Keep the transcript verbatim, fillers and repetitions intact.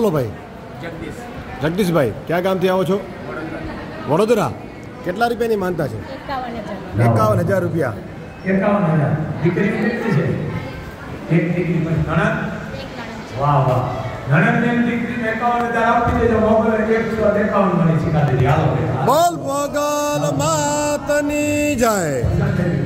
बोलो भाई जगदीश जगदीश भाई क्या काम थी आओ छो वडोदरा કેટલા રૂપિયાની માનતા છે એકાવન હજાર રૂપિયા એકાવન હજાર દીકરી કેટલી છે એક દીકરી પર નણંદ વાહ વાહ નણંદને દીકરીને એકાવન હજાર આપી દેજો મોગલ એકસો એકાવન મને શીખા દેજો હાલો બોલ મોગલ માતની જય।